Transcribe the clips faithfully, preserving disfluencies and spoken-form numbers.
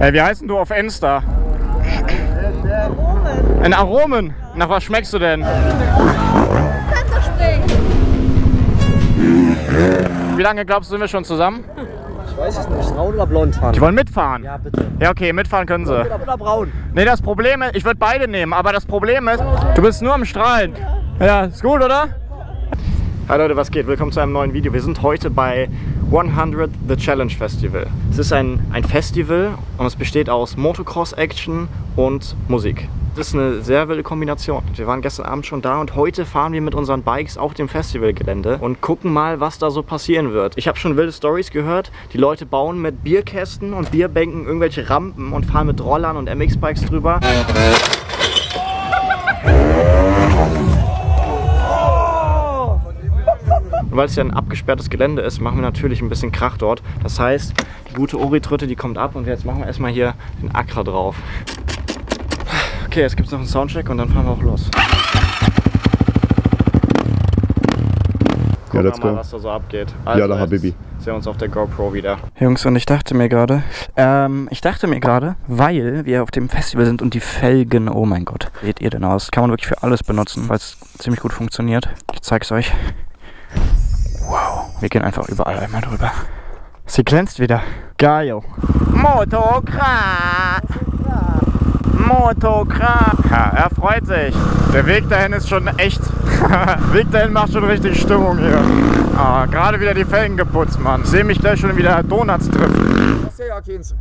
Äh, wie heißt denn du auf Insta? Aromen. Ein Aromen? Ja. Nach was schmeckst du denn? Wie lange glaubst du, sind wir schon zusammen? Ich weiß es nicht. Braun oder blond fahren? Die wollen mitfahren? Ja, bitte. Ja, okay, mitfahren können sie. Oder, oder braun? Nee, das Problem ist, ich würde beide nehmen, aber das Problem ist, du bist nur am Strahlen. Ja, ist gut, oder? Hi Leute, was geht? Willkommen zu einem neuen Video. Wir sind heute bei hundert The Challenge Festival. Es ist ein, ein Festival und es besteht aus Motocross-Action und Musik. Das ist eine sehr wilde Kombination. Wir waren gestern Abend schon da und heute fahren wir mit unseren Bikes auf dem Festivalgelände und gucken mal, was da so passieren wird. Ich habe schon wilde Stories gehört. Die Leute bauen mit Bierkästen und Bierbänken irgendwelche Rampen und fahren mit Rollern und M X-Bikes drüber. Und weil es ja ein abgesperrtes Gelände ist, machen wir natürlich ein bisschen Krach dort. Das heißt, die gute Ori-Tröte, die kommt ab und jetzt machen wir erstmal hier den Akra drauf. Okay, jetzt gibt es noch einen Soundcheck und dann fahren wir auch los. Gucken wir mal, was da so abgeht. Also, ja, da Habibi. Sehen wir uns auf der GoPro wieder. Jungs, und ich dachte mir gerade, ähm, ich dachte mir gerade, weil wir auf dem Festival sind und die Felgen, oh mein Gott, seht ihr denn aus? Kann man wirklich für alles benutzen, weil es ziemlich gut funktioniert. Ich zeig's euch. Wow, wir gehen einfach überall einmal drüber. Sie glänzt wieder. Geil. Motocross. Motocross. Ja, er freut sich. Der Weg dahin ist schon echt. Weg dahin macht schon richtig Stimmung hier. Ah, gerade wieder die Felgen geputzt, Mann. Ich sehe mich gleich schon wieder Donuts treffen. Das ist ja keins.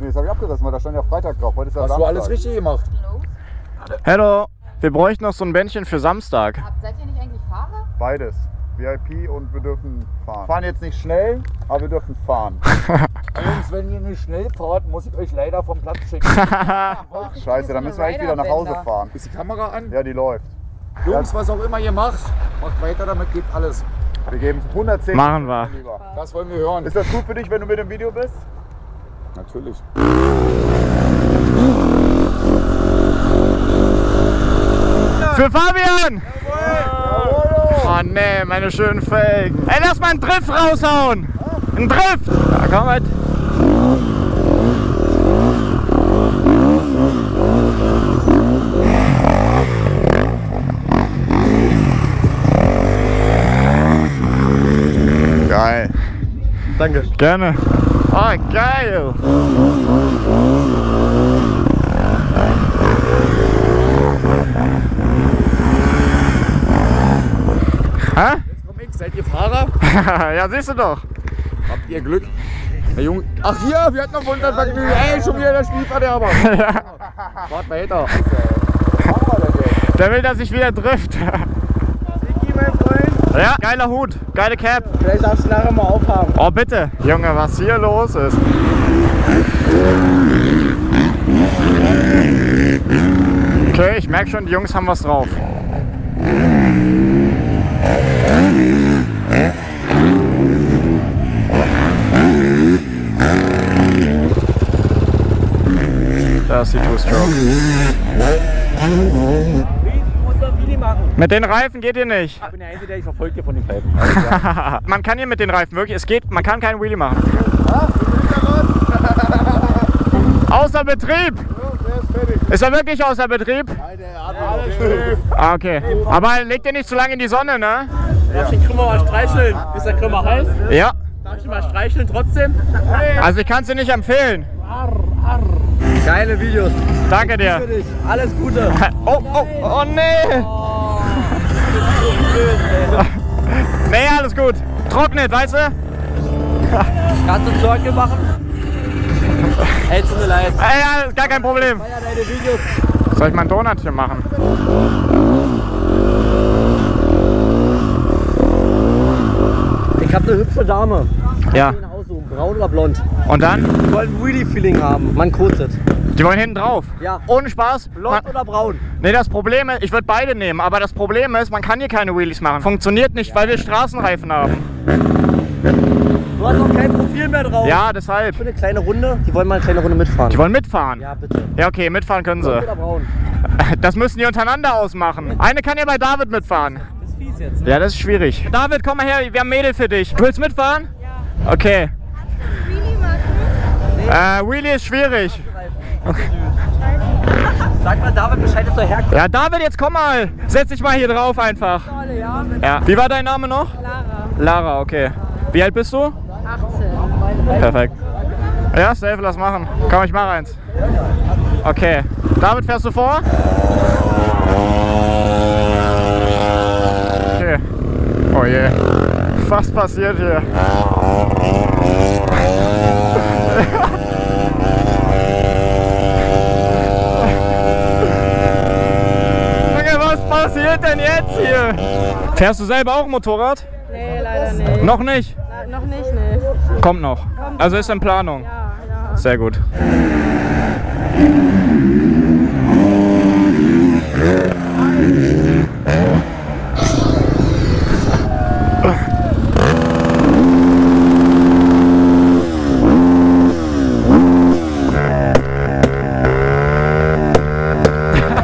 Nee, das habe ich abgerissen, weil da stand ja Freitag drauf. Heute ist ja Hast Samstag. Du alles richtig gemacht? Hallo. Wir bräuchten noch so ein Bändchen für Samstag. Seid ihr nicht eigentlich Fahrer? Beides. V I P und wir dürfen fahren. Wir fahren jetzt nicht schnell, aber wir dürfen fahren. Jungs, wenn ihr nicht schnell fahrt, muss ich euch leider vom Platz schicken. Ach, scheiße, dann müssen wir echt wieder nach Hause fahren. Ist die Kamera an? Ja, die läuft. Jungs, was auch immer ihr macht, macht weiter damit, gebt alles. Wir geben hundertzehn. Machen wir. Das wollen wir hören. Ist das gut für dich, wenn du mit im Video bist? Natürlich. Für Fabian! Oh ne, meine schönen Felgen. Ey, lass mal einen Drift raushauen. Ein Drift. Ja, komm halt. Geil. Danke. Gerne. Oh, geil. Jetzt komm ich, seid ihr Fahrer? Ja, siehst du doch. Habt ihr Glück? Der Junge. Ach hier, wir hatten noch hundert Vergnügen. Ey, schon wieder der Spielverderber. Ja. Wart weiter. Der will, dass ich wieder drift. Siki, mein Freund. Ja, geiler Hut, geile Cap. Vielleicht darfst du nachher mal aufhaben. Oh, bitte. Junge, was hier los ist. Okay, ich merke schon, die Jungs haben was drauf. Da ist die Two-Stroke. Mit den Reifen geht ihr nicht. Ich bin der Einzige, der ich verfolgt hier von den Reifen. Man kann hier mit den Reifen wirklich, es geht, man kann keinen Wheelie machen. Außer Betrieb! Ist er wirklich außer Betrieb? Nein, der hat alles schief. Ah, okay. Aber legt ihr nicht zu lange in die Sonne, ne? Darf ich den Krümmer mal streicheln? Ist der Krümmer heiß? Ja. Darf ich den mal streicheln trotzdem? Also ich kann es dir nicht empfehlen. Arr, arr. Geile Videos. Danke dir. Alles Gute. Oh, oh, oh, nee. Oh, nee, alles gut. Trocknet, weißt du? Kannst du Zirkel machen? Ey, tut mir leid. Ey, ja, gar kein Problem. Soll ich mal einen Donut hier machen? Ich hab eine hübsche Dame. Ja. Braun oder blond. Und dann? Die wollen ein Wheelie-Feeling haben. Man kurzet. Die wollen hinten drauf? Ja. Ohne Spaß. Blond man, oder braun? Nee, das Problem ist, ich würde beide nehmen, aber das Problem ist, man kann hier keine Wheelies machen. Funktioniert nicht, ja, weil wir Straßenreifen haben. Du hast auch kein Profil mehr drauf. Ja, deshalb. Für eine kleine Runde. Die wollen mal eine kleine Runde mitfahren. Die wollen mitfahren? Ja, bitte. Ja, okay, mitfahren können sie. Oder braun? Das müssen die untereinander ausmachen. Eine kann ja bei David mitfahren. Das ist fies jetzt, ne? Ja, das ist schwierig. David, komm mal her, wir haben Mädel für dich. Du willst mitfahren? Ja. Okay. Kannst du ein Wheelie machen? Äh, Wheelie ist schwierig. Okay. Sag mal David Bescheid, dass du herkommst. Ja, David, jetzt komm mal. Setz dich mal hier drauf einfach. Ja. Wie war dein Name noch? Lara. Lara, okay. Wie alt bist du? achtzehn. Perfekt. Ja, safe, lass machen. Komm, ich mache eins. Okay. David, fährst du vor? Okay. Oh je. Yeah. Fast passiert hier. Was passiert denn jetzt hier? Fährst du selber auch Motorrad? Nee, leider nicht. Noch nicht? Na, noch nicht, nee. Kommt noch. Kommt also ist in Planung? Ja, ja. Sehr gut.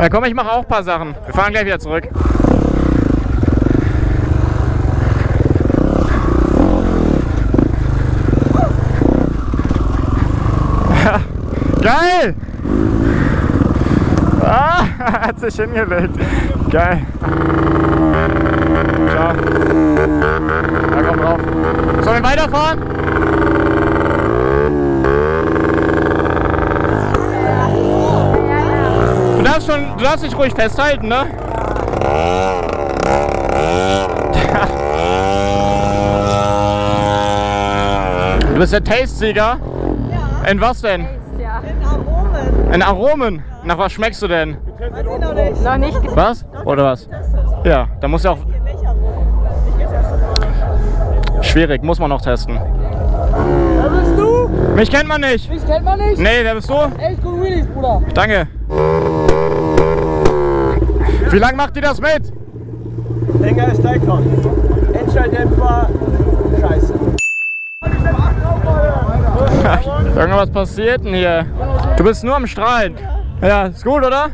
Na komm, ich mache auch ein paar Sachen. Wir fahren gleich wieder zurück. Geil! Ah, hat sich hingelegt. Geil. Ciao. Da kommt drauf. Sollen wir weiterfahren? Du darfst, schon, du darfst dich ruhig festhalten, ne? Du bist der Taste-Sieger? Ja. In was denn? Taste, ja. In Aromen. In Aromen? Ja. Nach was schmeckst du denn? Weiß ich noch nicht. Noch nicht. Was? Oder was? Ja, da muss ja auch... Schwierig, muss man noch testen. Wer bist du? Mich kennt man nicht. Mich kennt man nicht? Nee, wer bist du? Echt gut Wheelies, Bruder. Danke. Wie lange macht ihr das mit? Länger ist Daycon. Endschalldämpfer, scheiße. Irgendwas passiert denn hier? Du bist nur am Strahlen. Ja, ist gut, oder?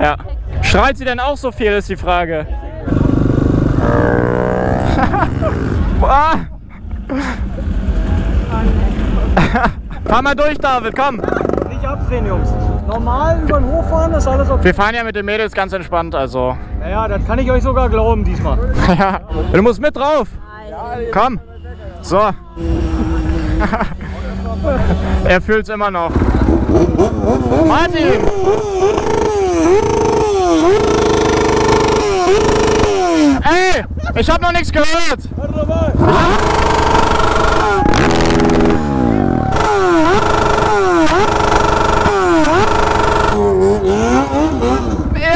Ja. Strahlt sie denn auch so viel, ist die Frage. Ah. Fahr mal durch, David, komm. Nicht abdrehen, Jungs. Normal über den Hof fahren, ist alles okay. Wir fahren ja mit den Mädels ganz entspannt, also. Naja, das kann ich euch sogar glauben diesmal. Ja, du musst mit drauf. Komm. So. Er fühlt's immer noch. Martin! Ey, ich hab noch nichts gehört.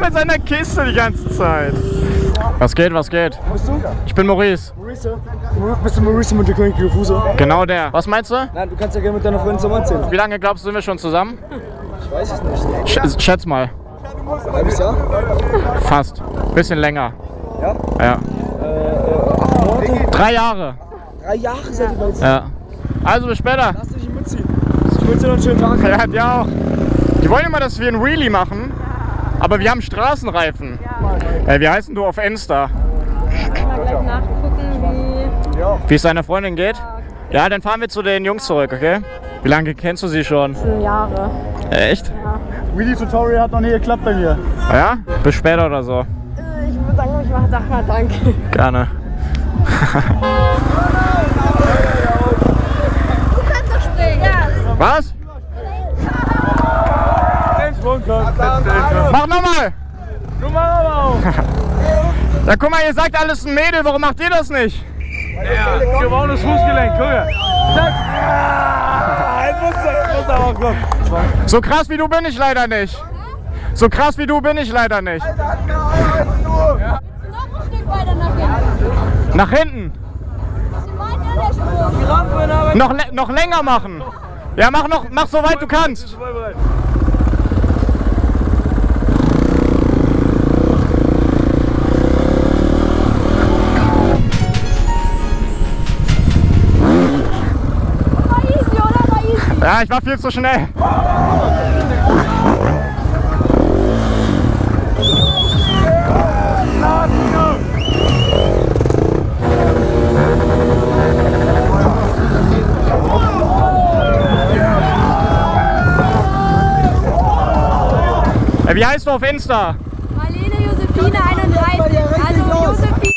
Mit seiner Kiste die ganze Zeit. Was geht, was geht? Wo bist du? Ich bin Maurice. Maurice? Bist du Maurice mit der König Fuso? Genau der. Was meinst du? Nein, du kannst ja gerne mit deiner Freundin zusammen erzählen. Wie lange glaubst du, sind wir schon zusammen? Ich weiß es nicht. Sch schätz mal. Ein halbes Jahr? Fast. Bisschen länger. Ja? Ja. Äh, acht Monate? Drei Jahre. Drei Jahre seid ihr bei uns? Ja. Also bis später. Lass dich nicht mitziehen. Ich wünsche dir noch einen schönen Tag. Ja, dir auch. Die wollen immer, dass wir einen Wheelie machen. Aber wir haben Straßenreifen. Ja. Äh, wie heißt denn du auf Insta? Ich kann mal gleich nachgucken, wie... Wie es deiner Freundin geht? Ja, okay. Ja, dann fahren wir zu den Jungs zurück, okay? Wie lange kennst du sie schon? Schon Jahre. Äh, echt? Ja. Wheelie-Tutorial hat noch nie geklappt bei mir. Ja? Bis später oder so. Ich würde sagen, ich mache Sachen mal danke. Gerne. Du kannst doch springen. Ja. Was? Mach nochmal! Du mach aber auch! Ja, guck mal, ihr sagt alles ein Mädel, warum macht ihr das nicht? Ja, gebrochenes Fußgelenk, guck mal! So krass wie du bin ich leider nicht! So krass wie du bin ich leider nicht! Nach hinten! Noch, noch länger machen! Ja, mach, noch, mach so weit du kannst! Ja, ich war viel zu schnell. Wie heißt du auf Insta? Marlene Josephine einunddreißig. Also Josephine.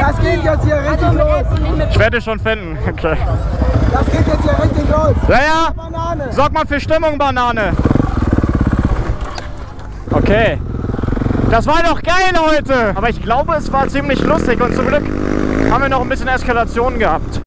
Das geht jetzt hier richtig also los. Ich werde dich schon finden. Okay. Das geht jetzt hier richtig los. Naja, Banane. Sorg mal für Stimmung, Banane. Okay. Das war doch geil heute. Aber ich glaube, es war ziemlich lustig und zum Glück haben wir noch ein bisschen Eskalation gehabt.